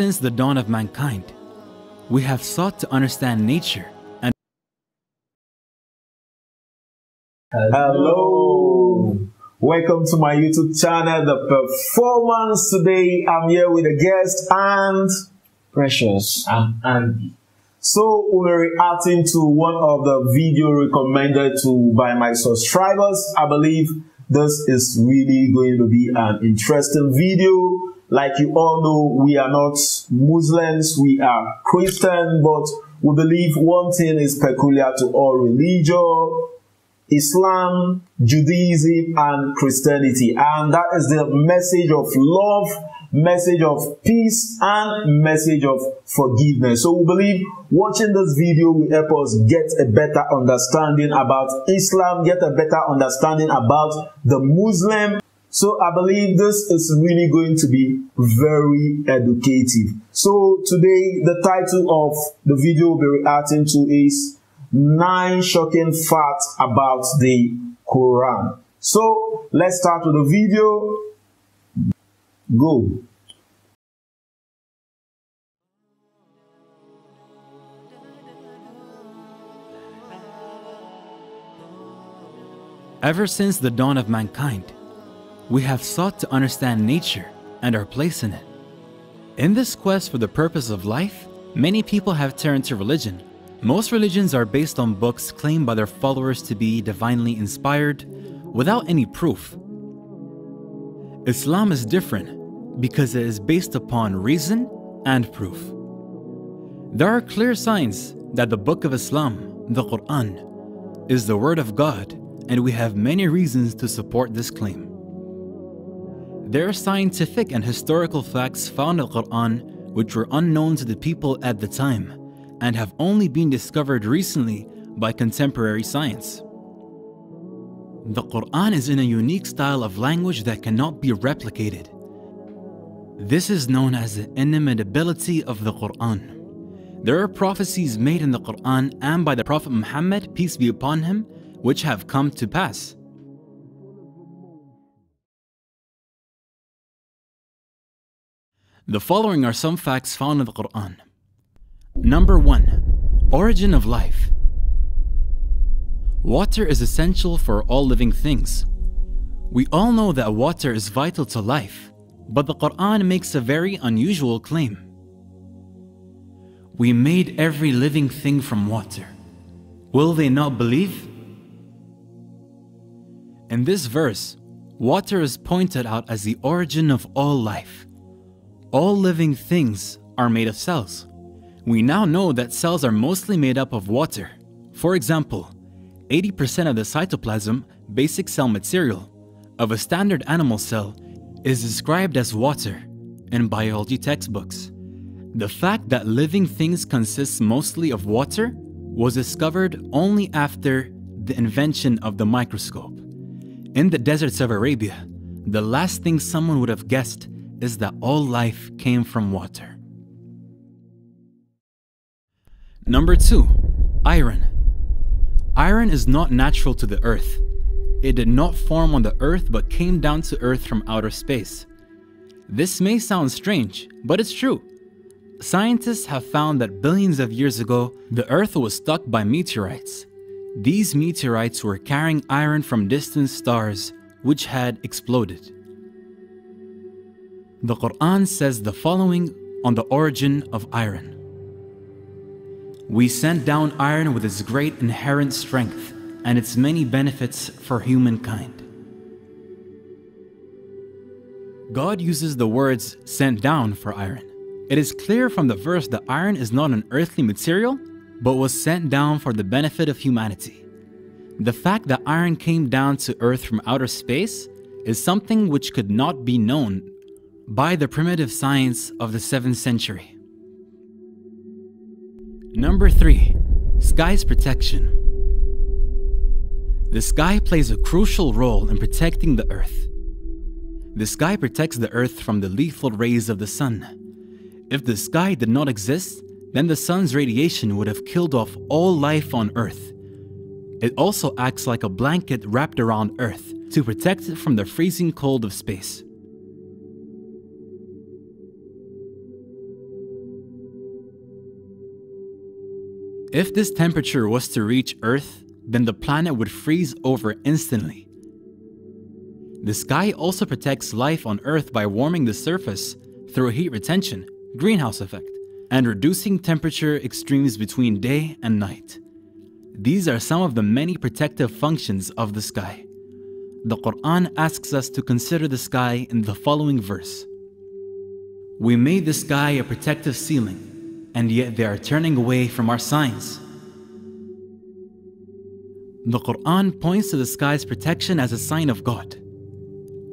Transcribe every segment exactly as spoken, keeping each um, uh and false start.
Since the dawn of mankind, we have sought to understand nature and... Hello! Welcome to my YouTube channel, The Performance. Today I'm here with a guest, and... Precious. I'm Andy. So we're reacting to one of the video recommended to by my subscribers. I believe this is really going to be an interesting video. Like you all know, we are not Muslims, we are Christian, but we believe one thing is peculiar to all religion: Islam, Judaism, and Christianity. And that is the message of love, message of peace, and message of forgiveness. So we believe watching this video will help us get a better understanding about Islam, get a better understanding about the Muslim. So I believe this is really going to be very educative. So today the title of the video we'll be reacting to is nine shocking facts about the Quran. So let's start with the video. Go. Ever since the dawn of mankind, we have sought to understand nature and our place in it. In this quest for the purpose of life, many people have turned to religion. Most religions are based on books claimed by their followers to be divinely inspired, without any proof. Islam is different because it is based upon reason and proof. There are clear signs that the Book of Islam, the Quran, is the Word of God, and we have many reasons to support this claim. There are scientific and historical facts found in the Quran which were unknown to the people at the time, and have only been discovered recently by contemporary science. The Quran is in a unique style of language that cannot be replicated. This is known as the inimitability of the Quran. There are prophecies made in the Quran and by the Prophet Muhammad, peace be upon him, which have come to pass. The following are some facts found in the Quran. Number one. Origin of life. Water is essential for all living things. We all know that water is vital to life, but the Quran makes a very unusual claim. We made every living thing from water. Will they not believe? In this verse, water is pointed out as the origin of all life. All living things are made of cells. We now know that cells are mostly made up of water. For example, eighty percent of the cytoplasm, basic cell material, of a standard animal cell is described as water in biology textbooks. The fact that living things consist mostly of water was discovered only after the invention of the microscope. In the deserts of Arabia, the last thing someone would have guessed is that all life came from water. Number two. Iron. Iron is not natural to the earth. It did not form on the earth but came down to earth from outer space. This may sound strange, but it's true. Scientists have found that billions of years ago, the earth was struck by meteorites. These meteorites were carrying iron from distant stars, which had exploded. The Quran says the following on the origin of iron. We sent down iron with its great inherent strength and its many benefits for humankind. God uses the words sent down for iron. It is clear from the verse that iron is not an earthly material, but was sent down for the benefit of humanity. The fact that iron came down to earth from outer space is something which could not be known by the primitive science of the seventh century. Number three. Sky's protection. The sky plays a crucial role in protecting the earth. The sky protects the earth from the lethal rays of the sun. If the sky did not exist, then the sun's radiation would have killed off all life on earth. It also acts like a blanket wrapped around earth to protect it from the freezing cold of space. If this temperature was to reach Earth, then the planet would freeze over instantly. The sky also protects life on Earth by warming the surface through heat retention, greenhouse effect, and reducing temperature extremes between day and night. These are some of the many protective functions of the sky. The Quran asks us to consider the sky in the following verse. We made the sky a protective ceiling, and yet they are turning away from our signs. The Quran points to the sky's protection as a sign of God.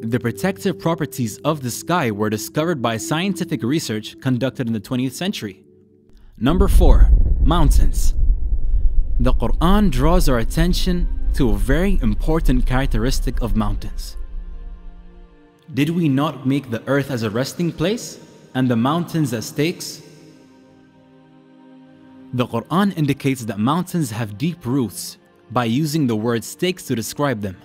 The protective properties of the sky were discovered by scientific research conducted in the twentieth century. Number four, mountains. The Quran draws our attention to a very important characteristic of mountains. Did we not make the earth as a resting place and the mountains as stakes? The Quran indicates that mountains have deep roots by using the word stakes to describe them.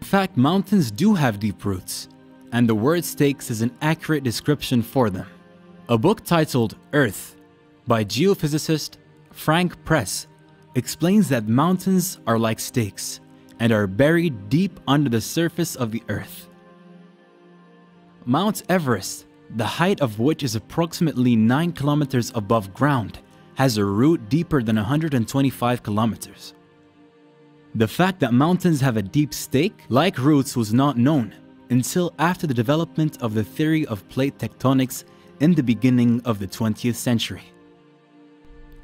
In fact, mountains do have deep roots, and the word stakes is an accurate description for them. A book titled Earth by geophysicist Frank Press explains that mountains are like stakes and are buried deep under the surface of the earth. Mount Everest, the height of which is approximately nine kilometers above ground, has a root deeper than one hundred twenty-five kilometers. The fact that mountains have a deep stake like roots was not known until after the development of the theory of plate tectonics in the beginning of the twentieth century.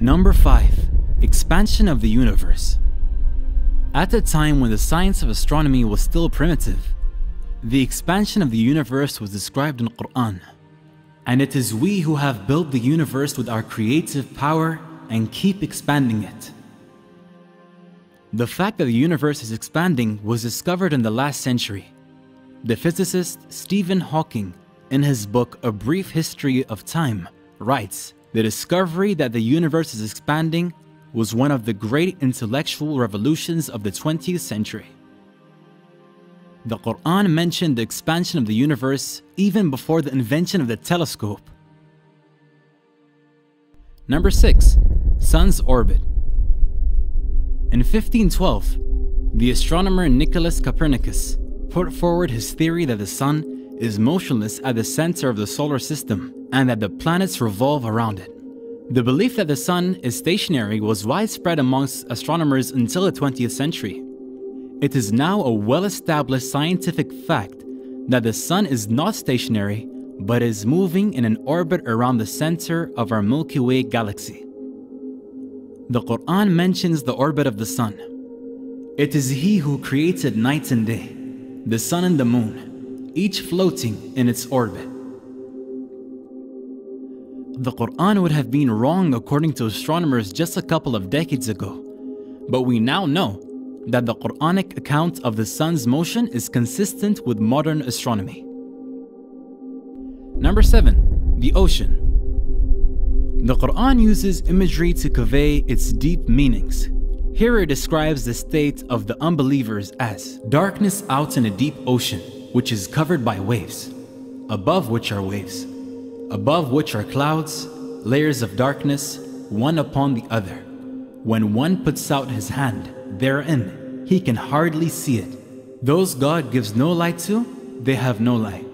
Number five, expansion of the universe. At a time when the science of astronomy was still primitive, the expansion of the universe was described in Quran, and it is we who have built the universe with our creative power and keep expanding it. The fact that the universe is expanding was discovered in the last century. The physicist Stephen Hawking, in his book A Brief History of Time, writes, "The discovery that the universe is expanding was one of the great intellectual revolutions of the twentieth century." The Quran mentioned the expansion of the universe even before the invention of the telescope. Number six, Sun's orbit. In fifteen twelve, the astronomer Nicholas Copernicus put forward his theory that the Sun is motionless at the center of the solar system and that the planets revolve around it. The belief that the Sun is stationary was widespread amongst astronomers until the twentieth century. It is now a well-established scientific fact that the Sun is not stationary, but is moving in an orbit around the center of our Milky Way galaxy. The Quran mentions the orbit of the Sun. It is He who created night and day, the Sun and the Moon, each floating in its orbit. The Quran would have been wrong according to astronomers just a couple of decades ago, but we now know that the Quranic account of the Sun's motion is consistent with modern astronomy. Number seven, the ocean. The Quran uses imagery to convey its deep meanings. Here it describes the state of the unbelievers as darkness out in a deep ocean, which is covered by waves, above which are waves, above which are clouds, layers of darkness, one upon the other. When one puts out his hand therein, he can hardly see it. Those God gives no light to, they have no light.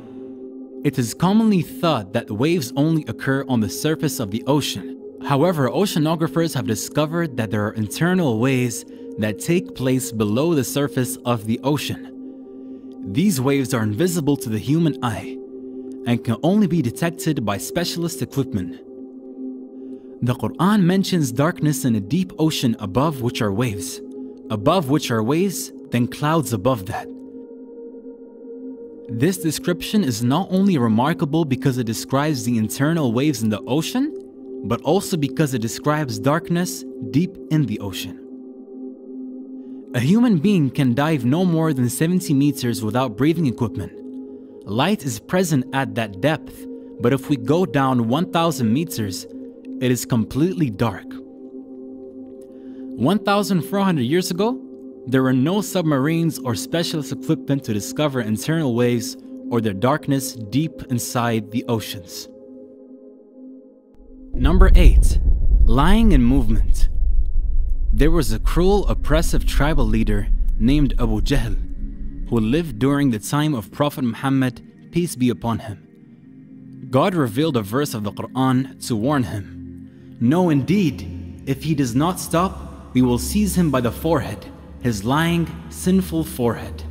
It is commonly thought that waves only occur on the surface of the ocean. However, oceanographers have discovered that there are internal waves that take place below the surface of the ocean. These waves are invisible to the human eye and can only be detected by specialist equipment. The Quran mentions darkness in a deep ocean above which are waves, above which are waves, then clouds above that. This description is not only remarkable because it describes the internal waves in the ocean, but also because it describes darkness deep in the ocean. A human being can dive no more than seventy meters without breathing equipment. Light is present at that depth, but if we go down one thousand meters, it is completely dark. one thousand four hundred years ago, there were no submarines or specialist equipment to discover internal waves or their darkness deep inside the oceans. Number eight, lying in movement. There was a cruel, oppressive tribal leader named Abu Jahl, who lived during the time of Prophet Muhammad, peace be upon him. God revealed a verse of the Quran to warn him. No, indeed, if he does not stop, we will seize him by the forehead, his lying, sinful forehead.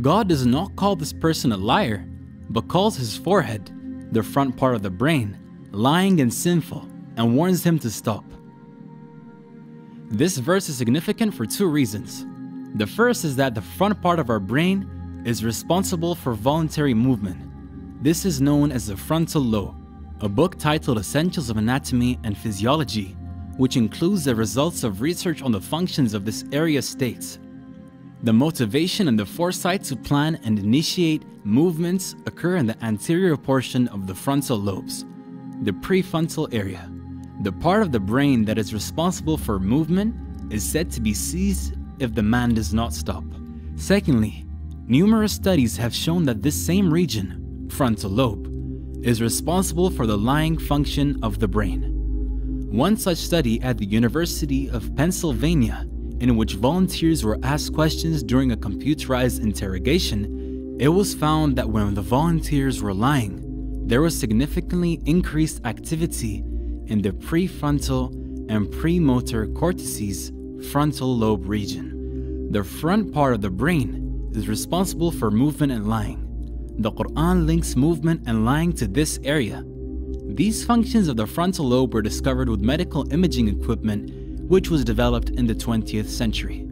God does not call this person a liar, but calls his forehead, the front part of the brain, lying and sinful, and warns him to stop. This verse is significant for two reasons. The first is that the front part of our brain is responsible for voluntary movement. This is known as the frontal lobe. A book titled Essentials of Anatomy and Physiology, which includes the results of research on the functions of this area, states, the motivation and the foresight to plan and initiate movements occur in the anterior portion of the frontal lobes, the prefrontal area. The part of the brain that is responsible for movement is said to be seized if the man does not stop. Secondly, numerous studies have shown that this same region, frontal lobe, is responsible for the lying function of the brain. One such study at the University of Pennsylvania, in which volunteers were asked questions during a computerized interrogation, it was found that when the volunteers were lying, there was significantly increased activity in the prefrontal and premotor cortices frontal lobe region. The front part of the brain is responsible for movement and lying. The Quran links movement and lying to this area. These functions of the frontal lobe were discovered with medical imaging equipment, which was developed in the twentieth century.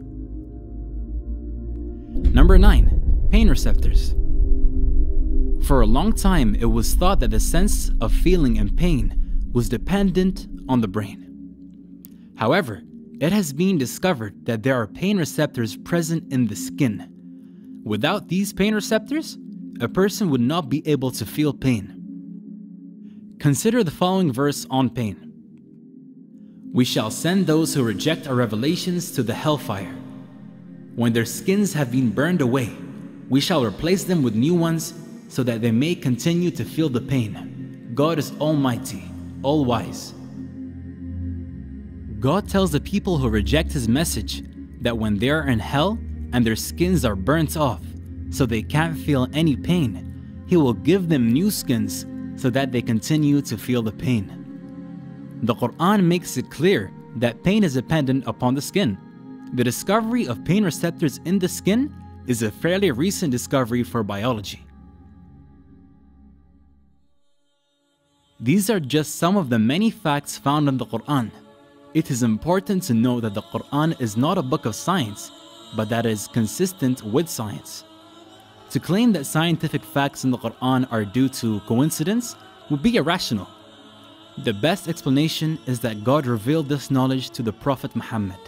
Number nine, pain receptors. For a long time, it was thought that the sense of feeling and pain was dependent on the brain. However, it has been discovered that there are pain receptors present in the skin. Without these pain receptors, a person would not be able to feel pain. Consider the following verse on pain. We shall send those who reject our revelations to the hellfire. When their skins have been burned away, we shall replace them with new ones so that they may continue to feel the pain. God is almighty, all-wise. God tells the people who reject his message that when they are in hell and their skins are burnt off so they can't feel any pain, he will give them new skins so that they continue to feel the pain. The Quran makes it clear that pain is dependent upon the skin. The discovery of pain receptors in the skin is a fairly recent discovery for biology. These are just some of the many facts found in the Quran. It is important to know that the Quran is not a book of science, but that it is consistent with science. To claim that scientific facts in the Quran are due to coincidence would be irrational. The best explanation is that God revealed this knowledge to the Prophet Muhammad.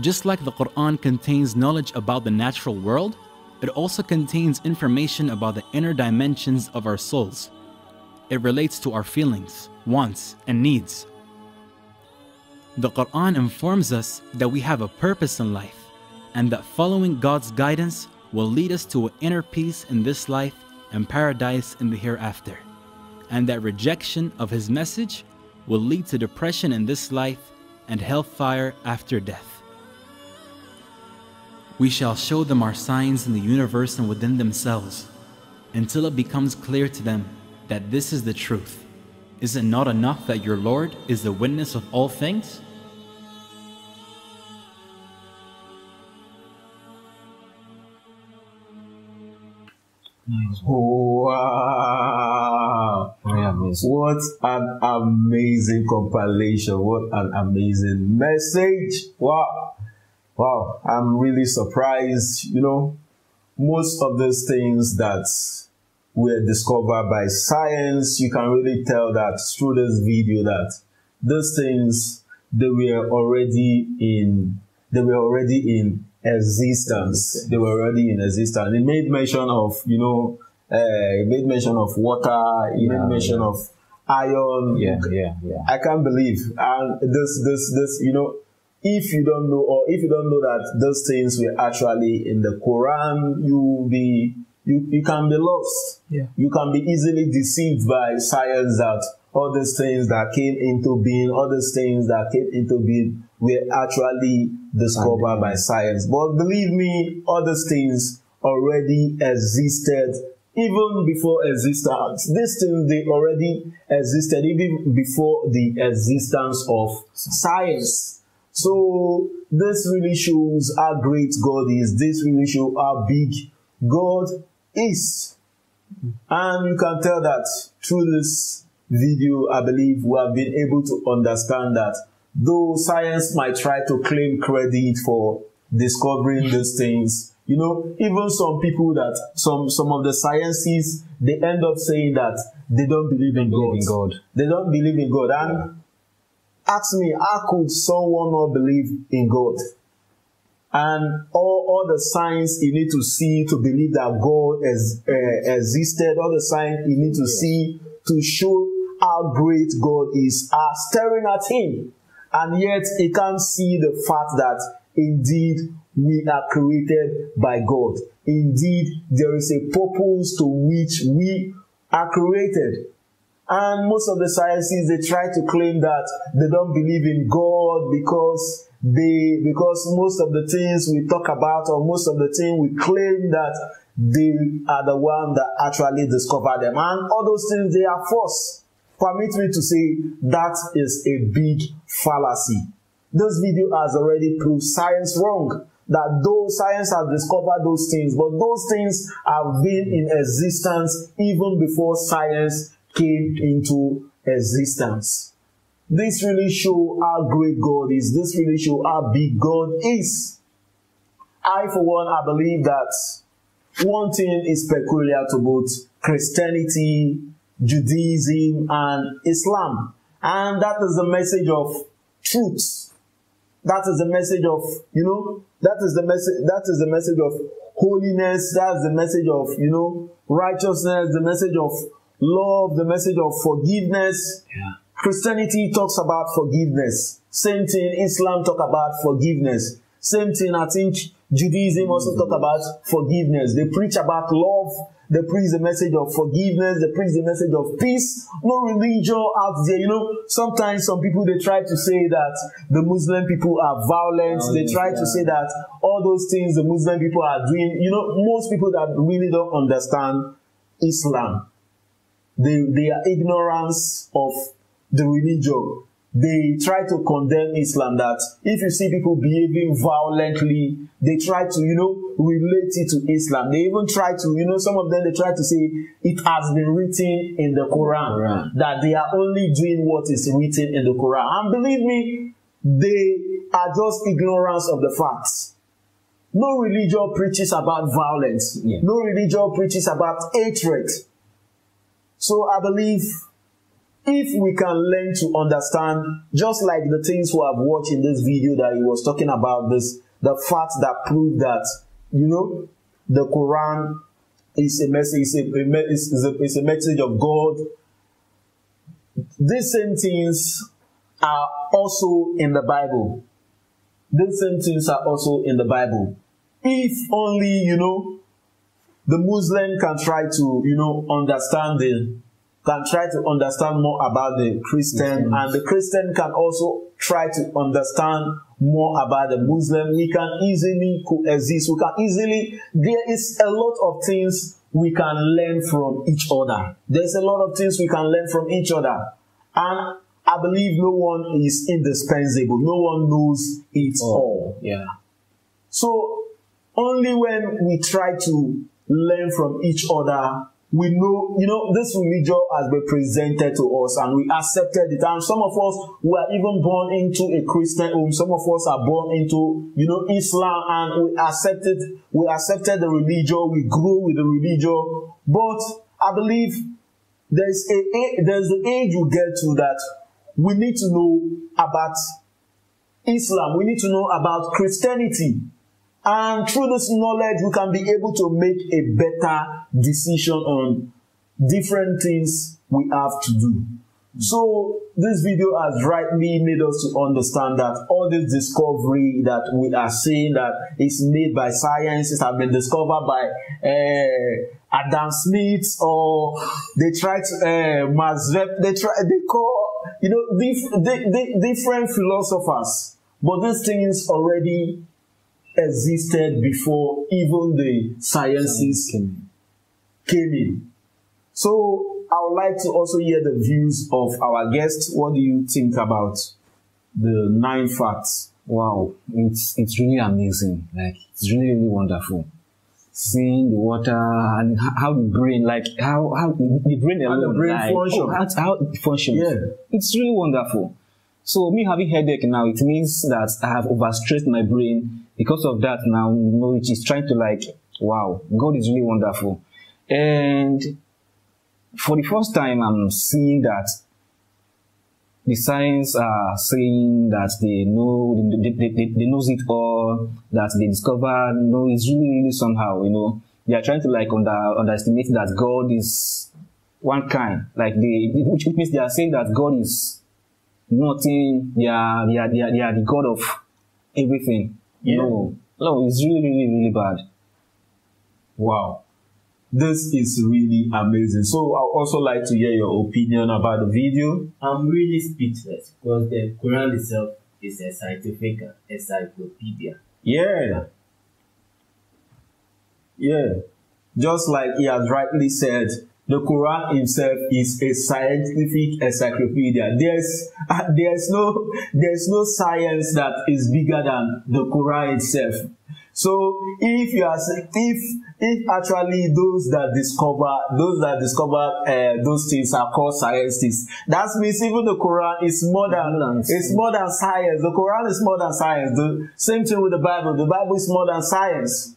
Just like the Quran contains knowledge about the natural world, it also contains information about the inner dimensions of our souls. It relates to our feelings, wants, and needs. The Quran informs us that we have a purpose in life and that following God's guidance will lead us to an inner peace in this life and paradise in the hereafter, and that rejection of his message will lead to depression in this life and hellfire after death. We shall show them our signs in the universe and within themselves until it becomes clear to them that this is the truth. Is it not enough that your Lord is the witness of all things? Wow! What an amazing compilation. What an amazing message. Wow. Wow. I'm really surprised. You know, most of these things that were discovered by science, you can really tell that through this video that these things, they were already in, they were already in existence. They were already in existence. It made mention of, you know, uh, it made mention of water, it made yeah, mention yeah. of iron. Yeah, yeah, yeah. I can't believe. And this, this, this, you know, if you don't know, or if you don't know that those things were actually in the Quran, you'll be, you, you can be lost. Yeah. You can be easily deceived by science that, all these things that came into being, all these things that came into being were actually discovered by science. But believe me, all these things already existed even before existence. These things, they already existed even before the existence of science. So this really shows how great God is. This really shows how big God is. And you can tell that through this video, I believe we have been able to understand that though science might try to claim credit for discovering these things, you know, even some people that, some some of the sciences, they end up saying that they don't believe in God. In God. They don't believe in God. And ask me, how could someone not believe in God? And all, all the signs you need to see to believe that God has, uh, existed, all the signs you need to see to show how great God is, are staring at him. And yet he can't see the fact that indeed we are created by God. Indeed, there is a purpose to which we are created. And most of the sciences, they try to claim that they don't believe in God because they, because most of the things we talk about, or most of the things we claim, that they are the one that actually discovered them. And all those things, they are false. Permit me to say that is a big fallacy. This video has already proved science wrong. That though science has discovered those things, but those things have been in existence even before science came into existence. This really shows how great God is. This really shows how big God is. I, for one, I believe that one thing is peculiar to both Christianity, Judaism, and Islam. And that is the message of truth. That is the message of, you know, that is the message, that is the message of holiness. That's the message of, you know, righteousness, the message of love, the message of forgiveness. Yeah. Christianity talks about forgiveness. Same thing, Islam talk about forgiveness. Same thing, I think Judaism mm-hmm. also talk about forgiveness. They preach about love. They preach the message of forgiveness. They preach the message of peace. No religion out there. You know, sometimes some people, they try to say that the Muslim people are violent. Oh, they try yeah. to say that all those things the Muslim people are doing. You know, most people that really don't understand Islam, They, they are ignorance of the religion. They try to condemn Islam, that if you see people behaving violently, they try to, you know, relate it to Islam. They even try to, you know, some of them, they try to say it has been written in the Quran, Quran. That they are only doing what is written in the Quran. And believe me, they are just ignorance of the facts. No religion preaches about violence. Yeah. No religion preaches about hatred. So I believe if we can learn to understand, just like the things we have watched in this video that he was talking about, this, the facts that prove that, you know, the Quran is a message, is a, is a, is a message of God. These same things are also in the Bible. These same things are also in the Bible. If only, you know, the Muslim can try to, you know, understand the, can try to understand more about the Christian, and the Christian can also try to understand more about the Muslim. We can easily coexist. We can easily, there is a lot of things we can learn from each other. There's a lot of things we can learn from each other. And I believe no one is indispensable. No one knows it oh, all. Yeah. So only when we try to learn from each other, we know, you know, this religion has been presented to us and we accepted it. And some of us were even born into a Christian home. Some of us are born into, you know, Islam, and we accepted, we accepted the religion. We grew with the religion. But I believe there's a, there's an age you get to that we need to know about Islam. We need to know about Christianity. And through this knowledge, we can be able to make a better decision on different things we have to do. So this video has rightly made us to understand that all this discovery that we are seeing that is made by science, it has been discovered by uh, Adam Smith, or they try to uh, Masvep, they try, they call, you know, dif di di different philosophers, but these things already existed before even the sciences came in. So I would like to also hear the views of our guests. What do you think about the nine facts? Wow, it's it's really amazing. Like, it's really, really wonderful. Seeing the water and how the brain, like how how the brain alone, and the brain like, function. Oh, how, how it functions. Yeah. It's really wonderful. So me having headache now, it means that I have overstressed my brain. Because of that, now you know it is trying to, like, wow, God is really wonderful. And for the first time, I'm seeing that the science are saying that they know, they, they, they, they knows it all, that they discovered, you know, it's really, really somehow, you know. They are trying to, like, under, underestimate that God is one kind. Like, they, which means they are saying that God is nothing, they are, they are, they are, they are the God of everything. Yeah. No, no, it's really, really, really bad. Wow. This is really amazing. So I would also like to hear your opinion about the video. I'm really speechless because the Quran itself is a scientific encyclopedia. Yeah. Yeah. Just like he has rightly said, the Quran himself is a scientific encyclopedia. There's, uh, there's no, there's no science that is bigger than the Quran itself. So if you are, if, if actually those that discover, those that discover, uh, those things are called scientists, that means even the Quran is more than, it's more than science. The Quran is more than science. The same thing with the Bible. The Bible is more than science.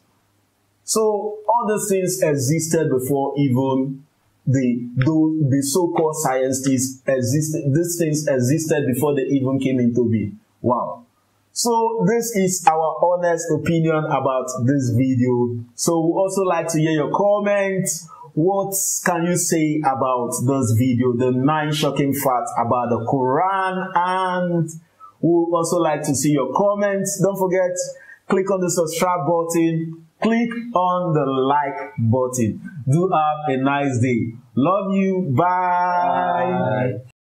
So all these things existed before even The, the, the so-called scientists existed, these things existed before they even came into being. Wow. So this is our honest opinion about this video. So we also like to hear your comments. What can you say about this video, the nine shocking facts about the Quran? And we we'll also like to see your comments. Don't forget, click on the subscribe button. Click on the like button. Do have a nice day. Love you. Bye. Bye.